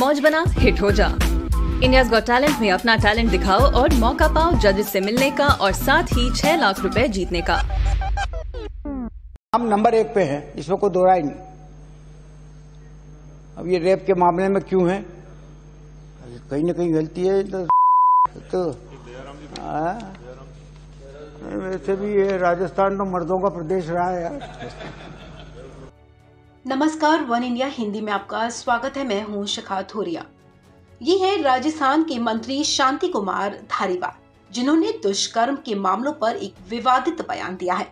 मौज बना हिट हो जा। इंडियाज गॉट टैलेंट में अपना टैलेंट दिखाओ और मौका पाओ जजेस से मिलने का और साथ ही 6 लाख रुपए जीतने का। हम नंबर 1 पे हैं, इसमें कोई दो राय नहीं। अब ये रेप के मामले में क्यों है, कहीं ना कहीं गलती है। तो वैसे भी ये राजस्थान तो मर्दों का प्रदेश रहा है यार। नमस्कार, वन इंडिया हिंदी में आपका स्वागत है। मैं हूँ शिखा थोरिया। ये है राजस्थान के मंत्री शांति कुमार धारीवाल, जिन्होंने दुष्कर्म के मामलों पर एक विवादित बयान दिया है।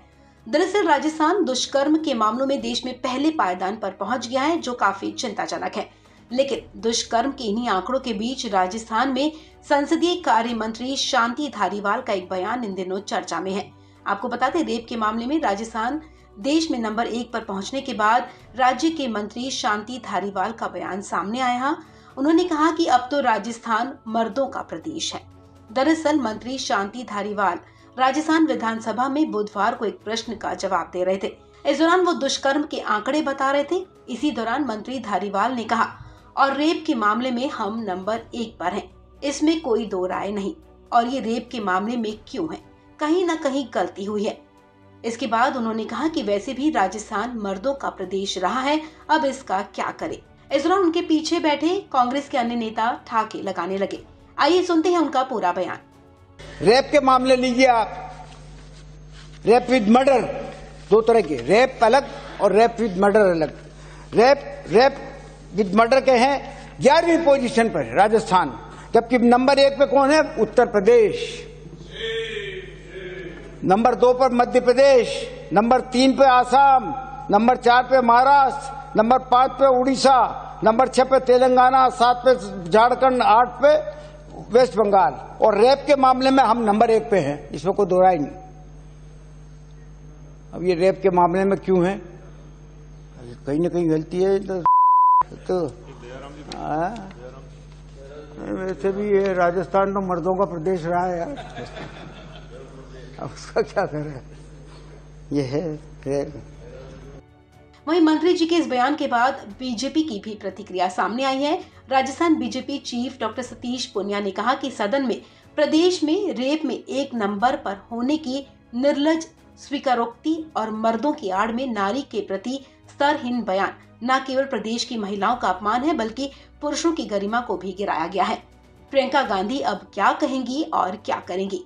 दरअसल राजस्थान दुष्कर्म के मामलों में देश में पहले पायदान पर पहुंच गया है, जो काफी चिंताजनक है। लेकिन दुष्कर्म के इन्हीं आंकड़ों के बीच राजस्थान में संसदीय कार्य मंत्री शांति धारीवाल का एक बयान इन दिनों चर्चा में है। आपको बता दें, रेप के मामले में राजस्थान देश में नंबर 1 पर पहुंचने के बाद राज्य के मंत्री शांति धारीवाल का बयान सामने आया। उन्होंने कहा कि अब तो राजस्थान मर्दों का प्रदेश है। दरअसल मंत्री शांति धारीवाल राजस्थान विधानसभा में बुधवार को एक प्रश्न का जवाब दे रहे थे। इस दौरान वो दुष्कर्म के आंकड़े बता रहे थे। इसी दौरान मंत्री धारीवाल ने कहा, और रेप के मामले में हम नंबर 1 पर हैं, इसमें कोई दो राय नहीं। और ये रेप के मामले में क्यों है, कहीं ना कहीं गलती हुई है। इसके बाद उन्होंने कहा कि वैसे भी राजस्थान मर्दों का प्रदेश रहा है, अब इसका क्या करे। इस दौरान उनके पीछे बैठे कांग्रेस के अन्य नेता ठाके लगाने लगे। आइए सुनते हैं उनका पूरा बयान। रेप के मामले लीजिए आप, रेप विद मर्डर, दो तरह के, रेप अलग और रेप विद मर्डर अलग। रेप विद मर्डर के हैं 11वीं पोजीशन पर राजस्थान, जबकि नंबर 1 पे कौन है, उत्तर प्रदेश। नंबर 2 पर मध्य प्रदेश, नंबर 3 पे आसाम, नंबर 4 पे महाराष्ट्र, नंबर 5 पे उड़ीसा, नंबर 6 पे तेलंगाना, 7 पे झारखंड, 8 पे वेस्ट बंगाल। और रेप के मामले में हम नंबर 1 पे हैं, इसमें कोई दो राय नहीं। अब ये रेप के मामले में क्यों है, कहीं ना कहीं गलती है। तो वैसे भी ये राजस्थान तो मर्दों का प्रदेश रहा है यार। अब उसका क्या कर रहे हैं, ये है। वहीं मंत्री जी के इस बयान के बाद बीजेपी की भी प्रतिक्रिया सामने आई है। Rajasthan BJP chief doctor Satish Poonia ने कहा कि सदन में प्रदेश में रेप में 1 नंबर पर होने की निर्लज स्वीकारोक्ति और मर्दों की आड़ में नारी के प्रति स्तरहीन बयान न केवल प्रदेश की महिलाओं का अपमान है, बल्कि पुरुषों की गरिमा को भी गिराया गया है। प्रियंका गांधी अब क्या कहेंगी और क्या करेंगी।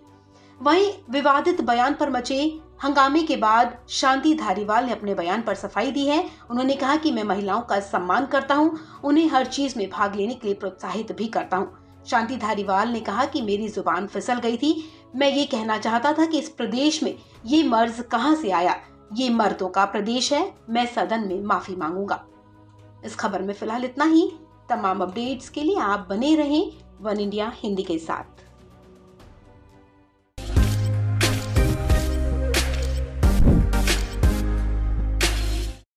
वहीं विवादित बयान पर मचे हंगामे के बाद शांति धारीवाल ने अपने बयान पर सफाई दी है। उन्होंने कहा कि मैं महिलाओं का सम्मान करता हूं, उन्हें हर चीज में भाग लेने के लिए प्रोत्साहित भी करता हूं। शांति धारीवाल ने कहा कि मेरी जुबान फिसल गई थी, मैं ये कहना चाहता था कि इस प्रदेश में ये मर्ज कहां से आया, ये मर्दों का प्रदेश है। मैं सदन में माफी मांगूंगा। इस खबर में फिलहाल इतना ही। तमाम अपडेट्स के लिए आप बने रहें वन इंडिया हिंदी के साथ।